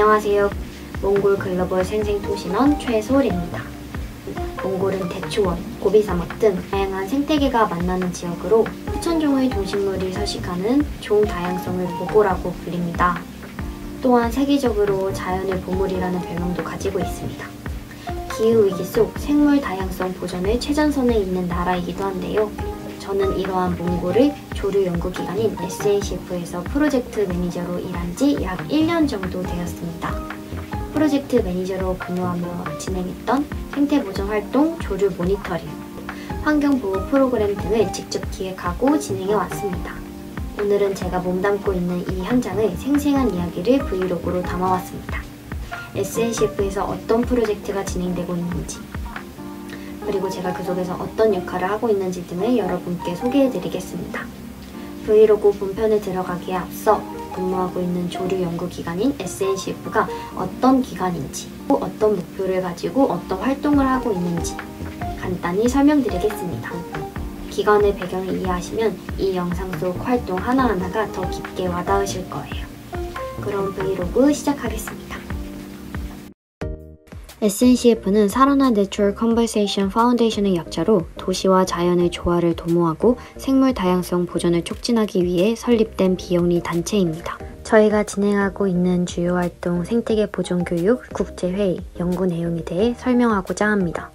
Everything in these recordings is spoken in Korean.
안녕하세요. 몽골 글로벌 생생통신원 최소울입니다. 몽골은 대초원, 고비사막 등 다양한 생태계가 만나는 지역으로 수천 종의 동식물이 서식하는 종다양성을 보고라고 불립니다. 또한 세계적으로 자연의 보물이라는 별명도 가지고 있습니다. 기후위기 속 생물 다양성 보전의 최전선에 있는 나라이기도 한데요. 저는 이러한 몽골의 조류연구기관인 SNCF에서 프로젝트 매니저로 일한 지 약 1년 정도 되었습니다. 프로젝트 매니저로 근무하며 진행했던 생태보전활동, 조류 모니터링, 환경보호 프로그램 등을 직접 기획하고 진행해왔습니다. 오늘은 제가 몸담고 있는 이 현장의 생생한 이야기를 브이로그로 담아왔습니다. SNCF에서 어떤 프로젝트가 진행되고 있는지, 그리고 제가 그 속에서 어떤 역할을 하고 있는지 등을 여러분께 소개해드리겠습니다. 브이로그 본편에 들어가기에 앞서 근무하고 있는 조류연구기관인 SNCF가 어떤 기관인지, 어떤 목표를 가지고 어떤 활동을 하고 있는지 간단히 설명드리겠습니다. 기관의 배경을 이해하시면 이 영상 속 활동 하나하나가 더 깊게 와닿으실 거예요. 그럼 브이로그 시작하겠습니다. SNCF는 살아난 내추럴 컨버세이션 파운데이션의 약자로 도시와 자연의 조화를 도모하고 생물 다양성 보존을 촉진하기 위해 설립된 비영리 단체입니다. 저희가 진행하고 있는 주요 활동 생태계 보존 교육, 국제회의, 연구 내용에 대해 설명하고자 합니다.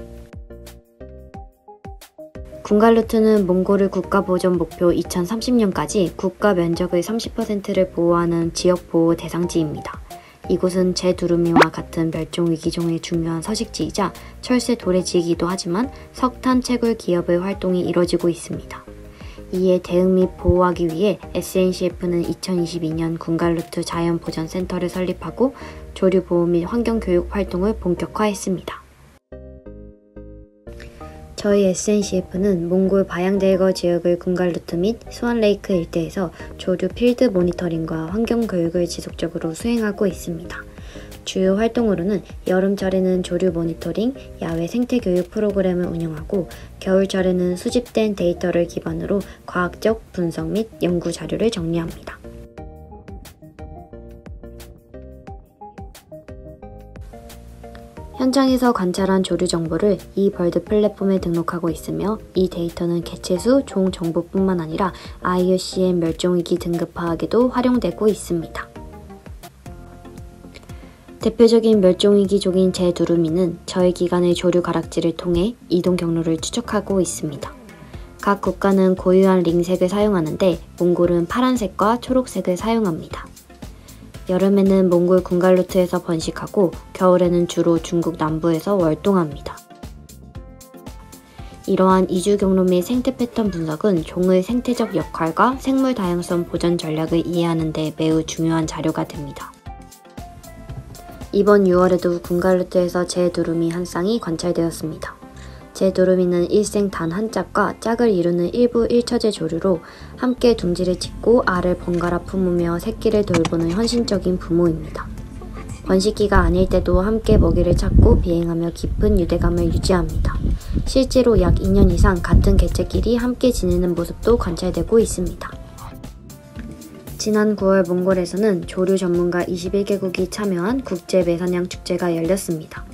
군갈루트는 몽골의 국가보전 목표 2030년까지 국가 면적의 30%를 보호하는 지역보호 대상지입니다. 이곳은 재두루미와 같은 멸종위기종의 중요한 서식지이자 철새 도래지이기도 하지만 석탄 채굴 기업의 활동이 이뤄지고 있습니다. 이에 대응 및 보호하기 위해 SNCF는 2022년 군갈루트 자연보전센터를 설립하고 조류보호 및 환경교육 활동을 본격화했습니다. 저희 SNCF는 몽골 바양델거 지역의 군갈루트 및 수완레이크 일대에서 조류 필드 모니터링과 환경교육을 지속적으로 수행하고 있습니다. 주요 활동으로는 여름철에는 조류 모니터링, 야외 생태교육 프로그램을 운영하고 겨울철에는 수집된 데이터를 기반으로 과학적 분석 및 연구 자료를 정리합니다. 현장에서 관찰한 조류 정보를 e-Bird 플랫폼에 등록하고 있으며 이 데이터는 개체수, 종 정보뿐만 아니라 IUCN 멸종위기 등급 파악에도 활용되고 있습니다. 대표적인 멸종위기종인 재두루미는 저희 기관의 조류 가락지를 통해 이동 경로를 추적하고 있습니다. 각 국가는 고유한 링색을 사용하는데 몽골은 파란색과 초록색을 사용합니다. 여름에는 몽골 군갈루트에서 번식하고 겨울에는 주로 중국 남부에서 월동합니다. 이러한 이주 경로 및 생태 패턴 분석은 종의 생태적 역할과 생물 다양성 보전 전략을 이해하는 데 매우 중요한 자료가 됩니다. 이번 6월에도 군갈루트에서 재두루미 한 쌍이 관찰되었습니다. 재두루미는 일생 단 한 짝과 짝을 이루는 일부 일처제 조류로 함께 둥지를 짓고 알을 번갈아 품으며 새끼를 돌보는 헌신적인 부모입니다. 번식기가 아닐 때도 함께 먹이를 찾고 비행하며 깊은 유대감을 유지합니다. 실제로 약 2년 이상 같은 개체끼리 함께 지내는 모습도 관찰되고 있습니다. 지난 9월 몽골에서는 조류 전문가 21개국이 참여한 국제 매사냥 축제가 열렸습니다.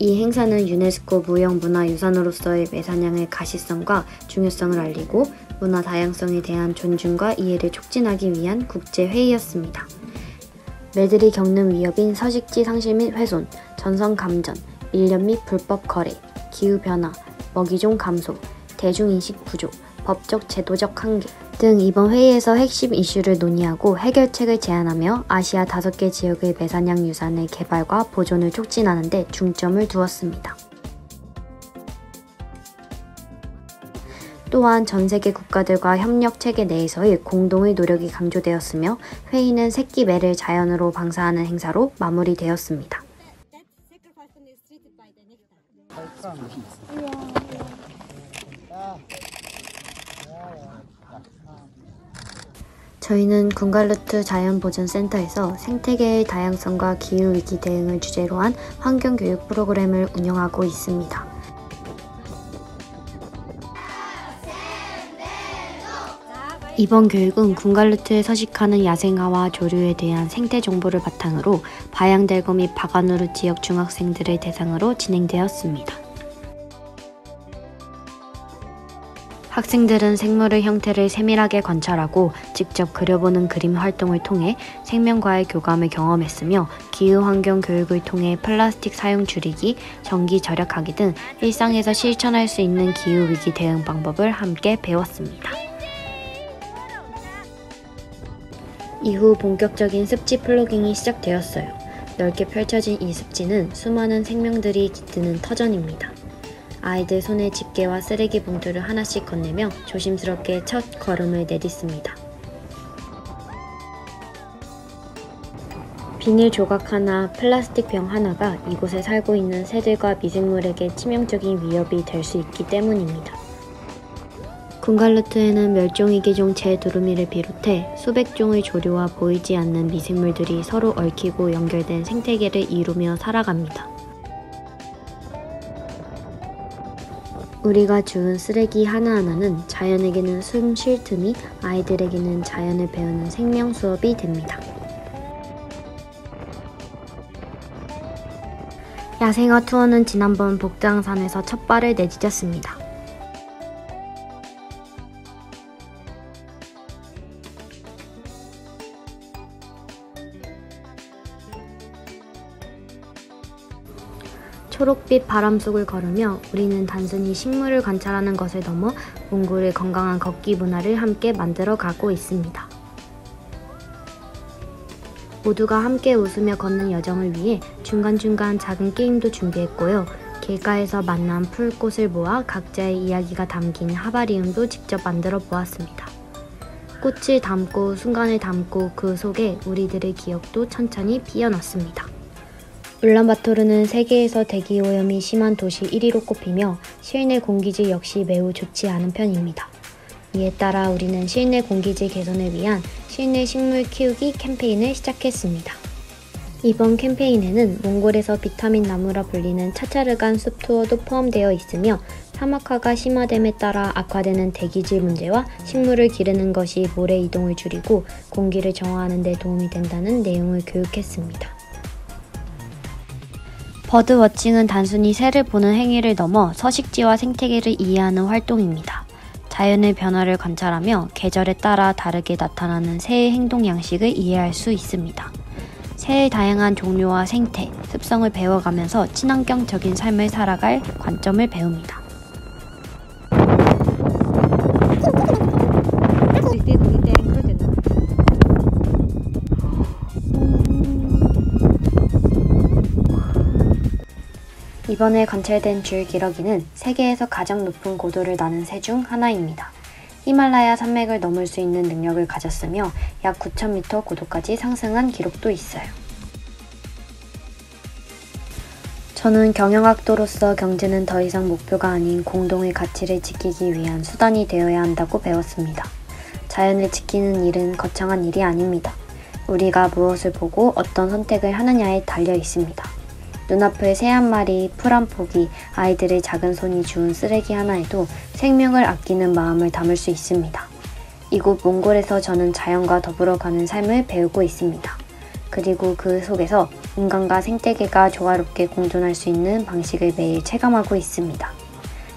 이 행사는 유네스코 무형문화유산으로서의 매사냥의 가시성과 중요성을 알리고 문화 다양성에 대한 존중과 이해를 촉진하기 위한 국제회의였습니다. 매들이 겪는 위협인 서식지 상실 및 훼손, 전선 감전, 밀렵 및 불법 거래, 기후변화, 먹이종 감소, 대중인식 부족, 법적 제도적 한계 등 이번 회의에서 핵심 이슈를 논의하고 해결책을 제안하며 아시아 5개 지역의 매사냥 유산의 개발과 보존을 촉진하는 데 중점을 두었습니다. 또한 전 세계 국가들과 협력 체계 내에서의 공동의 노력이 강조되었으며 회의는 새끼 매를 자연으로 방사하는 행사로 마무리되었습니다. 저희는 군갈루트 자연보전센터에서 생태계의 다양성과 기후위기 대응을 주제로 한 환경교육 프로그램을 운영하고 있습니다. 이번 교육은 군갈루트에 서식하는 야생아와 조류에 대한 생태 정보를 바탕으로 바양델거 및 바가누르 지역 중학생들을 대상으로 진행되었습니다. 학생들은 생물의 형태를 세밀하게 관찰하고 직접 그려보는 그림 활동을 통해 생명과의 교감을 경험했으며, 기후환경 교육을 통해 플라스틱 사용 줄이기, 전기 절약하기 등 일상에서 실천할 수 있는 기후위기 대응 방법을 함께 배웠습니다. 이후 본격적인 습지 플로깅이 시작되었어요. 넓게 펼쳐진 이 습지는 수많은 생명들이 깃드는 터전입니다. 아이들 손에 집게와 쓰레기 봉투를 하나씩 건네며 조심스럽게 첫 걸음을 내딛습니다. 비닐 조각 하나, 플라스틱 병 하나가 이곳에 살고 있는 새들과 미생물에게 치명적인 위협이 될 수 있기 때문입니다. 군갈루트에는 멸종위기종 재두루미를 비롯해 수백 종의 조류와 보이지 않는 미생물들이 서로 얽히고 연결된 생태계를 이루며 살아갑니다. 우리가 주운 쓰레기 하나하나는 자연에게는 숨 쉴 틈이, 아이들에게는 자연을 배우는 생명 수업이 됩니다. 야생화 투어는 지난번 복장산에서 첫 발을 내디뎠습니다. 초록빛 바람 속을 걸으며 우리는 단순히 식물을 관찰하는 것을 넘어 몽골의 건강한 걷기 문화를 함께 만들어 가고 있습니다. 모두가 함께 웃으며 걷는 여정을 위해 중간중간 작은 게임도 준비했고요. 길가에서 만난 풀꽃을 모아 각자의 이야기가 담긴 하바리움도 직접 만들어 보았습니다. 꽃을 담고 순간을 담고 그 속에 우리들의 기억도 천천히 피어났습니다. 울란바토르는 세계에서 대기오염이 심한 도시 1위로 꼽히며 실내 공기질 역시 매우 좋지 않은 편입니다. 이에 따라 우리는 실내 공기질 개선을 위한 실내 식물 키우기 캠페인을 시작했습니다. 이번 캠페인에는 몽골에서 비타민 나무라 불리는 차차르간 숲 투어도 포함되어 있으며, 사막화가 심화됨에 따라 악화되는 대기질 문제와 식물을 기르는 것이 모래 이동을 줄이고 공기를 정화하는 데 도움이 된다는 내용을 교육했습니다. 버드워칭은 단순히 새를 보는 행위를 넘어 서식지와 생태계를 이해하는 활동입니다. 자연의 변화를 관찰하며 계절에 따라 다르게 나타나는 새의 행동 양식을 이해할 수 있습니다. 새의 다양한 종류와 생태, 습성을 배워가면서 친환경적인 삶을 살아갈 관점을 배웁니다. 이번에 관찰된 줄기러기는 세계에서 가장 높은 고도를 나는 새 중 하나입니다. 히말라야 산맥을 넘을 수 있는 능력을 가졌으며 약 9,000m 고도까지 상승한 기록도 있어요. 저는 경영학도로서 경제는 더 이상 목표가 아닌 공동의 가치를 지키기 위한 수단이 되어야 한다고 배웠습니다. 자연을 지키는 일은 거창한 일이 아닙니다. 우리가 무엇을 보고 어떤 선택을 하느냐에 달려 있습니다. 눈앞의 새 한 마리, 풀 한 포기, 아이들의 작은 손이 주운 쓰레기 하나에도 생명을 아끼는 마음을 담을 수 있습니다. 이곳 몽골에서 저는 자연과 더불어 가는 삶을 배우고 있습니다. 그리고 그 속에서 인간과 생태계가 조화롭게 공존할 수 있는 방식을 매일 체감하고 있습니다.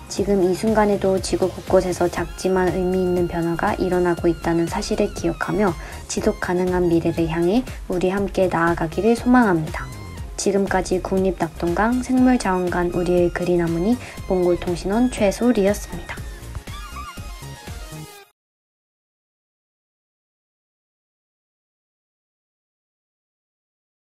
지금 이 순간에도 지구 곳곳에서 작지만 의미 있는 변화가 일어나고 있다는 사실을 기억하며 지속 가능한 미래를 향해 우리 함께 나아가기를 소망합니다. 지금까지 국립 낙동강 생물자원관 우리의 그린아모니 몽골통신원 최소리였습니다.